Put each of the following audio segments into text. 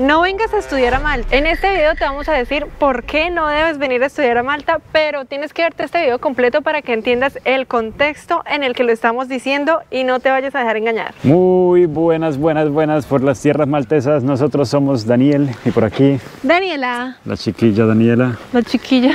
no vengas a estudiar a Malta. En este video te vamos a decir por qué no debes venir a estudiar a Malta, pero tienes que verte este video completo para que entiendas el contexto en el que lo estamos diciendo y no te vayas a dejar engañar. Muy buenas por las tierras maltesas. Nosotros somos Daniel y por aquí Daniela. La chiquilla Daniela. La chiquilla.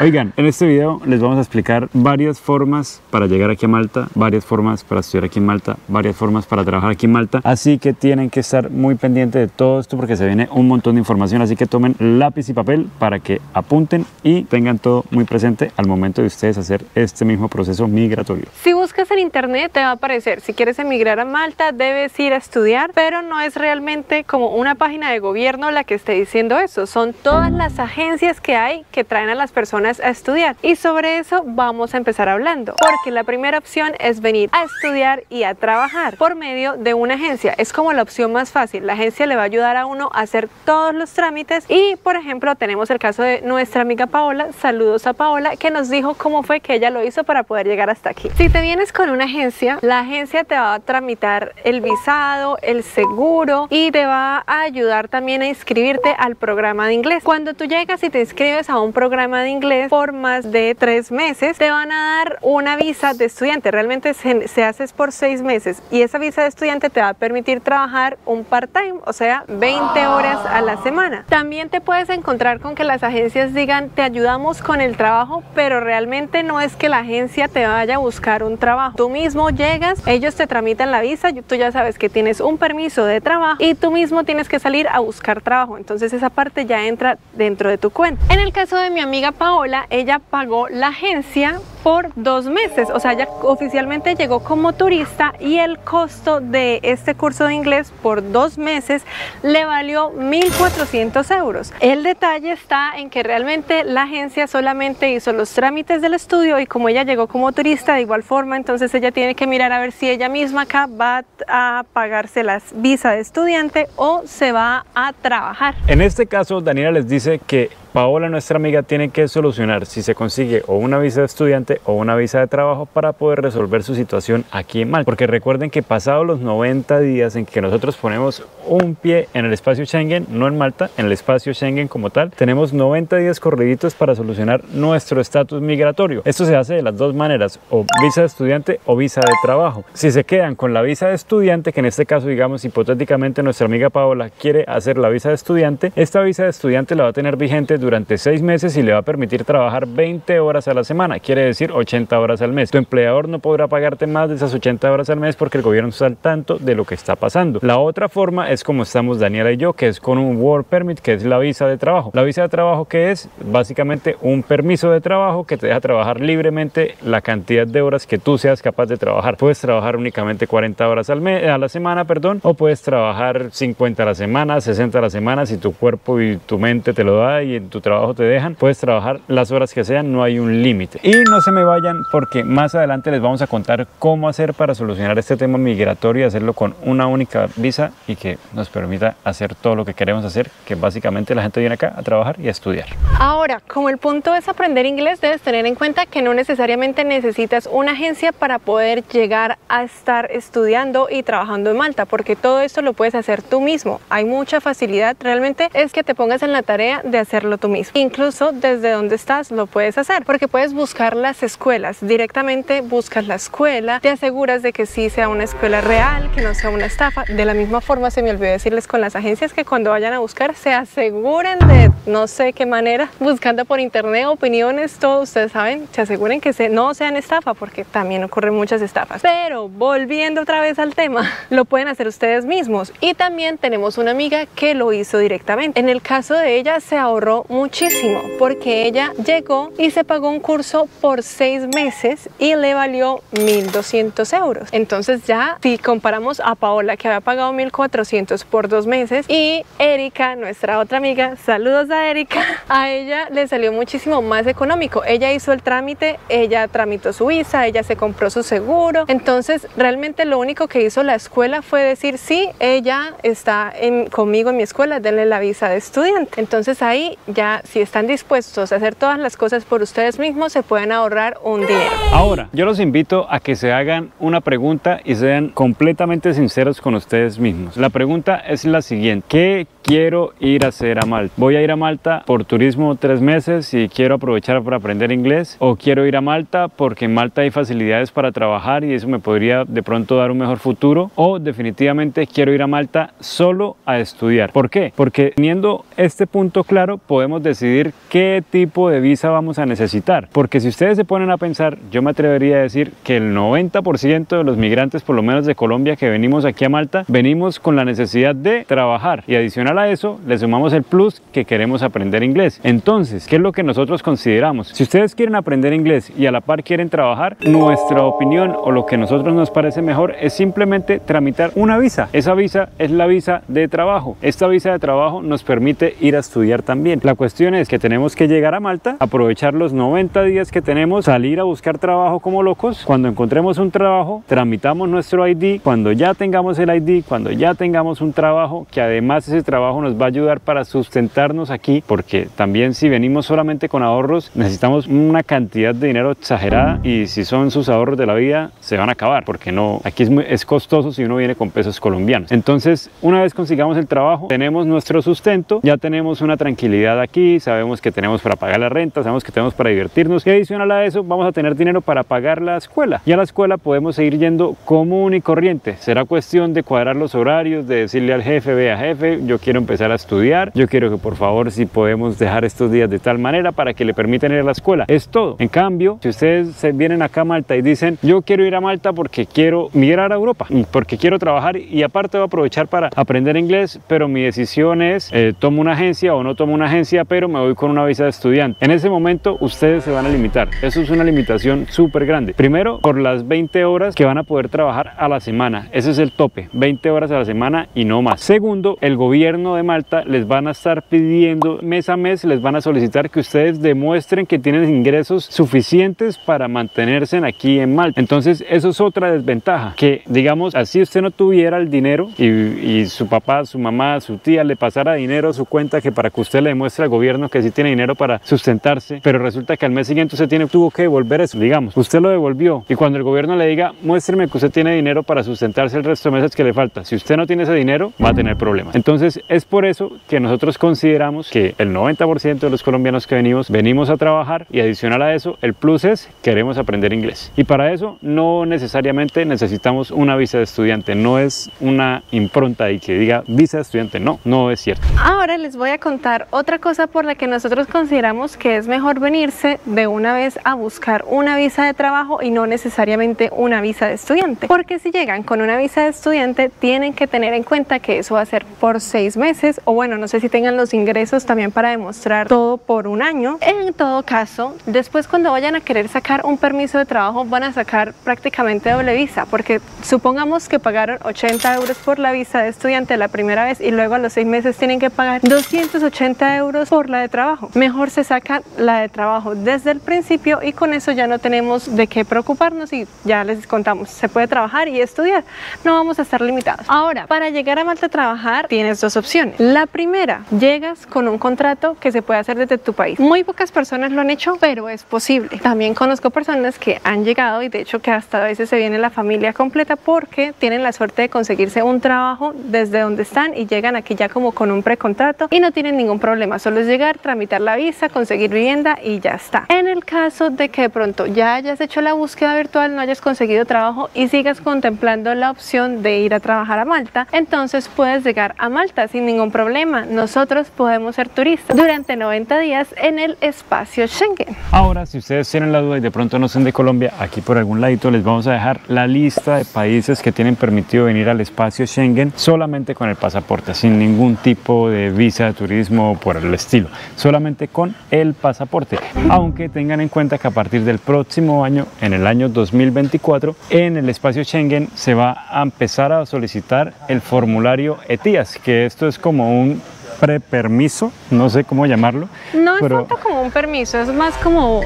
Oigan, en este video les vamos a explicar varias formas para llegar aquí a Malta, varias formas para estudiar aquí en Malta, varias formas para trabajar aquí en Malta. Así que tienen que estar muy pendientes de todo esto porque se viene un montón de información. Así que tomen lápiz y papel para que apunten y tengan todo muy presente al momento de ustedes hacer este mismo proceso migratorio. Si buscas en internet te va a aparecer, si quieres emigrar a Malta debes ir a estudiar, pero no es realmente como una página de gobierno la que esté diciendo eso. Son todas las agencias que hay que traen a las personas a estudiar. Y sobre eso vamos a empezar hablando, porque la primera opción es venir a estudiar y a trabajar por medio de una agencia. Es como la opción más fácil. La agencia le va a ayudar a uno a hacer todos los trámites y, por ejemplo, tenemos el caso de nuestra amiga Paola. Saludos a Paola, que nos dijo cómo fue que ella lo hizo para poder llegar hasta aquí. Si te vienes con una agencia, la agencia te va a tramitar el visado, el seguro y te va a ayudar también a inscribirte al programa de inglés. Cuando tú llegas y te inscribes a un programa de inglés por más de 3 meses, te van a dar una visa de estudiante. Realmente se hace por 6 meses y esa visa de estudiante te va a permitir trabajar un part-time, o sea, 20 horas a la semana. También te puedes encontrar con que las agencias digan te ayudamos con el trabajo, pero realmente no es que la agencia te vaya a buscar un trabajo. Tú mismo llegas, ellos te tramitan la visa, tú ya sabes que tienes un permiso de trabajo y tú mismo tienes que salir a buscar trabajo. Entonces esa parte ya entra dentro de tu cuenta. En el caso de mi amiga Paola, ella pagó la agencia por 2 meses, o sea, ella oficialmente llegó como turista y el costo de este curso de inglés por 2 meses le valió 1.400 euros. El detalle está en que realmente la agencia solamente hizo los trámites del estudio y como ella llegó como turista de igual forma, entonces ella tiene que mirar a ver si ella misma acá va a pagarse las visas de estudiante o se va a trabajar. En este caso, Daniela les dice que Paola, nuestra amiga, tiene que solucionar si se consigue o una visa de estudiante o una visa de trabajo para poder resolver su situación aquí en Malta. Porque recuerden que pasados los 90 días en que nosotros ponemos un pie en el espacio Schengen, no en Malta, en el espacio Schengen como tal, tenemos 90 días corriditos para solucionar nuestro estatus migratorio. Esto se hace de las dos maneras, o visa de estudiante o visa de trabajo. Si se quedan con la visa de estudiante, que en este caso, digamos, hipotéticamente nuestra amiga Paola quiere hacer la visa de estudiante, esta visa de estudiante la va a tener vigente durante 6 meses y le va a permitir trabajar 20 horas a la semana, quiere decir 80 horas al mes. Tu empleador no podrá pagarte más de esas 80 horas al mes porque el gobierno está al tanto de lo que está pasando. La otra forma es como estamos Daniela y yo, que es con un work permit, que es la visa de trabajo. La visa de trabajo, que es básicamente un permiso de trabajo que te deja trabajar libremente la cantidad de horas que tú seas capaz de trabajar. Puedes trabajar únicamente 40 horas a la semana, perdón, o puedes trabajar 50 a la semana, 60 a la semana, si tu cuerpo y tu mente te lo da y en tu trabajo te dejan, puedes trabajar las horas que sean, no hay un límite. Y no se me vayan porque más adelante les vamos a contar cómo hacer para solucionar este tema migratorio y hacerlo con una única visa y que nos permita hacer todo lo que queremos hacer, que básicamente la gente viene acá a trabajar y a estudiar. Ahora, como el punto es aprender inglés, debes tener en cuenta que no necesariamente necesitas una agencia para poder llegar a estar estudiando y trabajando en Malta, porque todo esto lo puedes hacer tú mismo. Hay mucha facilidad, realmente es que te pongas en la tarea de hacerlo tú mismo. Incluso desde donde estás lo puedes hacer, porque puedes buscar las escuelas, directamente buscas la escuela, te aseguras de que sí sea una escuela real, que no sea una estafa. De la misma forma, se me olvidó decirles con las agencias que cuando vayan a buscar se aseguren de no sé qué manera, buscando por internet opiniones, todo, ustedes saben, se aseguren que no sean estafa, porque también ocurren muchas estafas. Pero volviendo otra vez al tema, lo pueden hacer ustedes mismos y también tenemos una amiga que lo hizo directamente. En el caso de ella se ahorró muchísimo porque ella llegó y se pagó un curso por 6 meses y le valió 1.200 euros. Entonces ya si comparamos a Paola, que había pagado 1.400 por 2 meses, y Erika, nuestra otra amiga, saludos a Erika, a ella le salió muchísimo más económico. Ella hizo el trámite, ella tramitó su visa, ella se compró su seguro. Entonces realmente lo único que hizo la escuela fue decir sí, ella está conmigo en mi escuela, denle la visa de estudiante. Entonces ahí ya ya si están dispuestos a hacer todas las cosas por ustedes mismos, se pueden ahorrar un dinero. Ahora, yo los invito a que se hagan una pregunta y sean completamente sinceros con ustedes mismos. La pregunta es la siguiente: ¿qué quiero ir a hacer a Malta? ¿Voy a ir a Malta por turismo 3 meses y quiero aprovechar para aprender inglés? ¿O quiero ir a Malta porque en Malta hay facilidades para trabajar y eso me podría de pronto dar un mejor futuro? ¿O definitivamente quiero ir a Malta solo a estudiar? ¿Por qué? Porque teniendo este punto claro podemos decidir qué tipo de visa vamos a necesitar. Porque si ustedes se ponen a pensar, yo me atrevería a decir que el 90% de los migrantes, por lo menos de Colombia, que venimos aquí a Malta, venimos con la necesidad de trabajar y adicional a eso le sumamos el plus que queremos aprender inglés. Entonces, ¿qué es lo que nosotros consideramos? Si ustedes quieren aprender inglés y a la par quieren trabajar, nuestra opinión o lo que a nosotros nos parece mejor es simplemente tramitar una visa. Esa visa es la visa de trabajo. Esta visa de trabajo nos permite ir a estudiar también. La cuestión es que tenemos que llegar a Malta, aprovechar los 90 días que tenemos, salir a buscar trabajo como locos. Cuando encontremos un trabajo, tramitamos nuestro ID. Cuando ya tengamos el ID, cuando ya tengamos un trabajo, que además ese trabajo nos va a ayudar para sustentarnos aquí, porque también si venimos solamente con ahorros, necesitamos una cantidad de dinero exagerada y si son sus ahorros de la vida, se van a acabar, porque no, aquí es costoso si uno viene con pesos colombianos. Entonces, una vez consigamos el trabajo, tenemos nuestro sustento, ya tenemos una tranquilidad aquí, sabemos que tenemos para pagar la renta, sabemos que tenemos para divertirnos y adicional a eso vamos a tener dinero para pagar la escuela. Y a la escuela podemos seguir yendo común y corriente. Será cuestión de cuadrar los horarios, de decirle al jefe: vea jefe, yo quiero empezar a estudiar, yo quiero que por favor si podemos dejar estos días de tal manera para que le permitan ir a la escuela. Es todo. En cambio, si ustedes se vienen acá a Malta y dicen: yo quiero ir a Malta porque quiero migrar a Europa, porque quiero trabajar y aparte voy a aprovechar para aprender inglés, pero mi decisión es tomo una agencia o no tomo una agencia, pero me voy con una visa de estudiante. En ese momento ustedes se van a limitar. Eso es una limitación súper grande. Primero, por las 20 horas que van a poder trabajar a la semana. Ese es el tope, 20 horas a la semana y no más. Segundo, el gobierno de Malta les van a estar pidiendo mes a mes, les van a solicitar que ustedes demuestren que tienen ingresos suficientes para mantenerse aquí en Malta. Entonces, eso es otra desventaja, que digamos, así usted no tuviera el dinero y su papá, su mamá, su tía le pasara dinero a su cuenta que para que usted le demuestre al gobierno que sí tiene dinero para sustentarse, pero resulta que al mes siguiente usted tuvo que devolver eso, digamos, usted lo devolvió y cuando el gobierno le diga: muéstreme que usted tiene dinero para sustentarse el resto de meses que le falta, si usted no tiene ese dinero, va a tener problemas. Entonces, es por eso que nosotros consideramos que el 90% de los colombianos que venimos a trabajar y adicional a eso, el plus es queremos aprender inglés. Y para eso no necesariamente necesitamos una visa de estudiante, no es una impronta y que diga visa de estudiante, no, no es cierto. Ahora les voy a contar otra cosa por la que nosotros consideramos que es mejor venirse de una vez a buscar una visa de trabajo y no necesariamente una visa de estudiante, porque si llegan con una visa de estudiante tienen que tener en cuenta que eso va a ser por 6 meses, o bueno, no sé si tengan los ingresos también para demostrar, todo por un año. En todo caso, después cuando vayan a querer sacar un permiso de trabajo van a sacar prácticamente doble visa, porque supongamos que pagaron 80 euros por la visa de estudiante la primera vez y luego a los 6 meses tienen que pagar 280 euros por la de trabajo. Mejor se saca la de trabajo desde el principio y con eso ya no tenemos de qué preocuparnos y ya les contamos, se puede trabajar y estudiar, no vamos a estar limitados. Ahora, para llegar a Malta a trabajar tienes dos opciones. La primera, llegas con un contrato que se puede hacer desde tu país. Muy pocas personas lo han hecho, pero es posible. También conozco personas que han llegado y de hecho que hasta a veces se viene la familia completa porque tienen la suerte de conseguirse un trabajo desde donde están y llegan aquí ya como con un precontrato y no tienen ningún problema, solo es llegar, tramitar la visa, conseguir vivienda y ya está. En el caso de que de pronto ya hayas hecho la búsqueda virtual, no hayas conseguido trabajo y sigas contemplando la opción de ir a trabajar a Malta, entonces puedes llegar a Malta sin ningún problema. Nosotros podemos ser turistas durante 90 días en el espacio Schengen. Ahora, si ustedes tienen la duda y de pronto no son de Colombia, aquí por algún ladito les vamos a dejar la lista de países que tienen permitido venir al espacio Schengen solamente con el pasaporte, sin ningún tipo de visa de turismo por el estilo, solamente con el pasaporte. Aunque tengan en cuenta que a partir del próximo año, en el año 2024, en el espacio Schengen se va a empezar a solicitar el formulario ETIAS, que esto es como un prepermiso, no sé cómo llamarlo. No es tanto como un permiso, es más como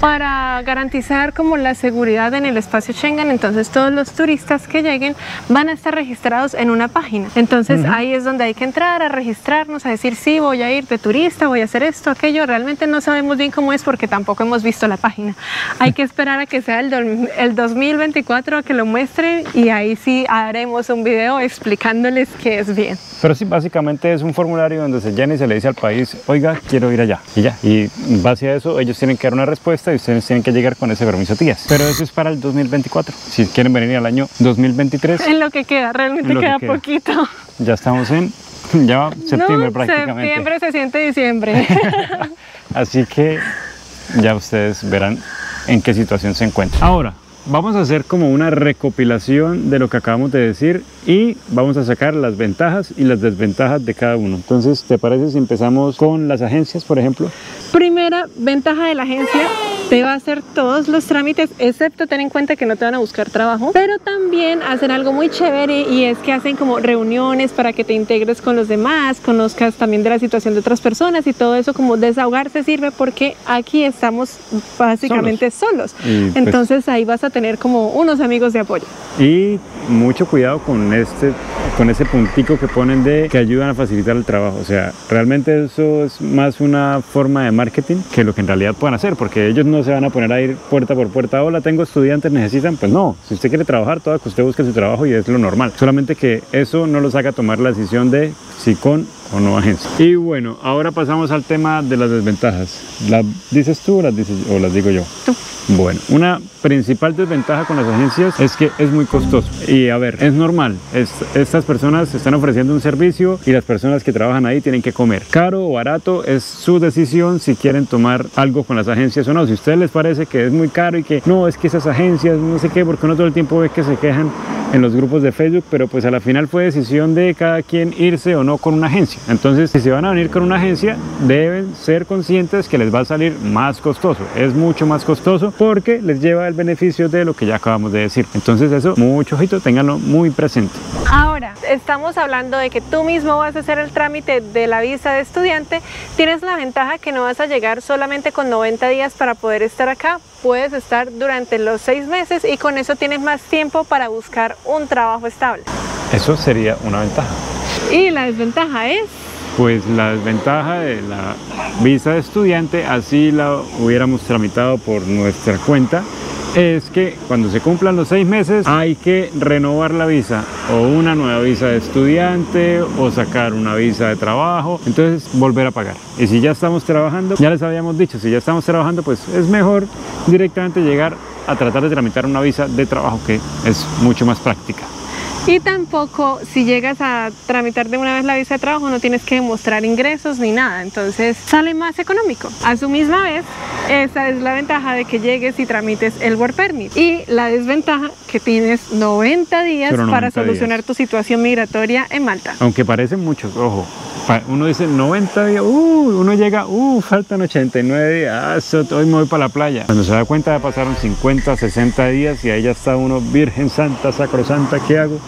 para garantizar como la seguridad en el espacio Schengen. Entonces todos los turistas que lleguen van a estar registrados en una página. Entonces ahí es donde hay que entrar a registrarnos, a decir sí, voy a ir de turista, voy a hacer esto, aquello. Realmente no sabemos bien cómo es porque tampoco hemos visto la página. Hay que esperar a que sea el 2024 a que lo muestren, y ahí sí haremos un video explicándoles qué es bien. Pero sí, básicamente es un formulario donde se llena y se le dice al país, oiga, quiero ir allá, y ya. Y en base a eso ellos tienen que dar una respuesta y ustedes tienen que llegar con ese permiso ETIAS. Pero eso es para el 2024. Si quieren venir al año 2023. En lo que queda, realmente queda poquito. Ya estamos en septiembre prácticamente. Septiembre se siente diciembre. Así que ya ustedes verán en qué situación se encuentran. Ahora vamos a hacer como una recopilación de lo que acabamos de decir y vamos a sacar las ventajas y las desventajas de cada uno. Entonces, ¿te parece si empezamos con las agencias, por ejemplo? Primera ventaja de la agencia: te va a hacer todos los trámites, excepto ten en cuenta que no te van a buscar trabajo, pero también hacen algo muy chévere, y es que hacen como reuniones para que te integres con los demás, conozcas también de la situación de otras personas y todo eso, como desahogarse sirve, porque aquí estamos básicamente solos. Pues, entonces ahí vas a tener como unos amigos de apoyo. Y mucho cuidado con ese puntico que ponen de que ayudan a facilitar el trabajo. O sea, realmente eso es más una forma de marketing que lo que en realidad puedan hacer, porque ellos no se van a poner a ir puerta por puerta, hola, tengo estudiantes, necesitan. Pues no, si usted quiere trabajar, toda que usted busque su trabajo y es lo normal, solamente que eso no los haga tomar la decisión de si con o no agencia. Y bueno, ahora pasamos al tema de las desventajas. ¿Las dices tú o las digo yo? Tú. Bueno, una principal desventaja con las agencias es que es muy costoso. Y a ver, es normal, estas personas están ofreciendo un servicio y las personas que trabajan ahí tienen que comer. Caro o barato es su decisión si quieren tomar algo con las agencias o no. Si a ustedes les parece que es muy caro y que no, es que esas agencias, no sé qué, porque uno todo el tiempo ve que se quejan en los grupos de Facebook, pero pues a la final fue decisión de cada quien irse o no con una agencia. Entonces, si se van a venir con una agencia, deben ser conscientes que les va a salir más costoso, es mucho más costoso, porque les lleva el beneficio de lo que ya acabamos de decir. Entonces eso, mucho ojito, ténganlo muy presente. Ahora, estamos hablando de que tú mismo vas a hacer el trámite de la visa de estudiante. Tienes la ventaja que no vas a llegar solamente con 90 días para poder estar acá, puedes estar durante los 6 meses y con eso tienes más tiempo para buscar un trabajo estable. Eso sería una ventaja. Y la desventaja es... Pues la desventaja de la visa de estudiante, así la hubiéramos tramitado por nuestra cuenta, es que cuando se cumplan los 6 meses hay que renovar la visa, o una nueva visa de estudiante, o sacar una visa de trabajo, entonces volver a pagar. Y si ya estamos trabajando, ya les habíamos dicho, si ya estamos trabajando, pues es mejor directamente llegar a tratar de tramitar una visa de trabajo, que es mucho más práctica. Y tampoco, si llegas a tramitar de una vez la visa de trabajo, no tienes que demostrar ingresos ni nada, entonces sale más económico. A su misma vez, esa es la ventaja de que llegues y tramites el Work Permit. Y la desventaja, que tienes 90 días para solucionar tu situación migratoria en Malta. Aunque parecen muchos, ojo. Uno dice 90 días, uno llega, faltan 89 días, hoy me voy para la playa. Cuando se da cuenta ya pasaron 50, 60 días y ahí ya está uno, Virgen Santa, Sacrosanta, ¿qué hago?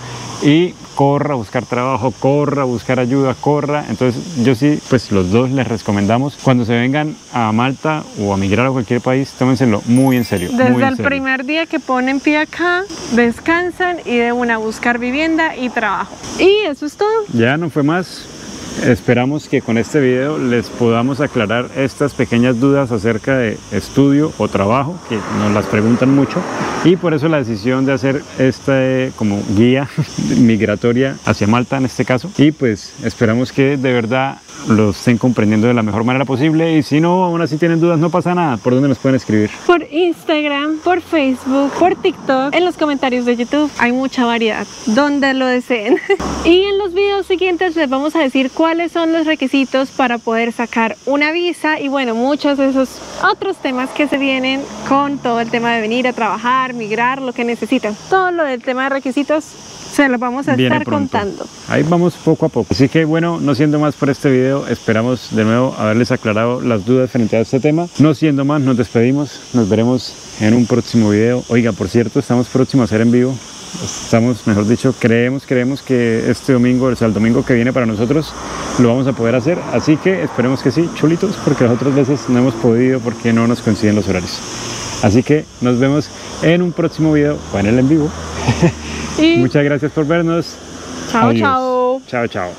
Y corra a buscar trabajo, corra a buscar ayuda, corra. Entonces yo sí, pues los dos les recomendamos, cuando se vengan a Malta o a migrar a cualquier país, tómenselo muy en serio. Desde el primer día que ponen pie acá, descansan y de una buscar vivienda y trabajo. Y eso es todo. Ya no fue más. Esperamos que con este video les podamos aclarar estas pequeñas dudas acerca de estudio o trabajo, que nos las preguntan mucho, y por eso la decisión de hacer esta como guía migratoria hacia Malta en este caso. Y pues esperamos que de verdad lo estén comprendiendo de la mejor manera posible, y si no, aún así tienen dudas, no pasa nada. ¿Por dónde nos pueden escribir? Por Instagram, por Facebook, por TikTok, en los comentarios de YouTube. Hay mucha variedad, donde lo deseen. Y en los videos siguientes les vamos a decir cuáles son los requisitos para poder sacar una visa, y bueno, muchos de esos otros temas que se vienen con todo el tema de venir a trabajar, migrar, lo que necesitan. Todo lo del tema de requisitos se los vamos a estar contando. Ahí vamos poco a poco. Así que bueno, no siendo más por este video, esperamos de nuevo haberles aclarado las dudas frente a este tema. No siendo más, nos despedimos, nos veremos en un próximo video. Oiga, por cierto, estamos próximos a hacer en vivo estamos, mejor dicho, creemos que este domingo, o sea, el domingo que viene para nosotros, lo vamos a poder hacer. Así que esperemos que sí, chulitos, porque las otras veces no hemos podido porque no nos coinciden los horarios. Así que nos vemos en un próximo video o en el en vivo. Y muchas gracias por vernos. Chao, adiós. Chao. Chao, chao.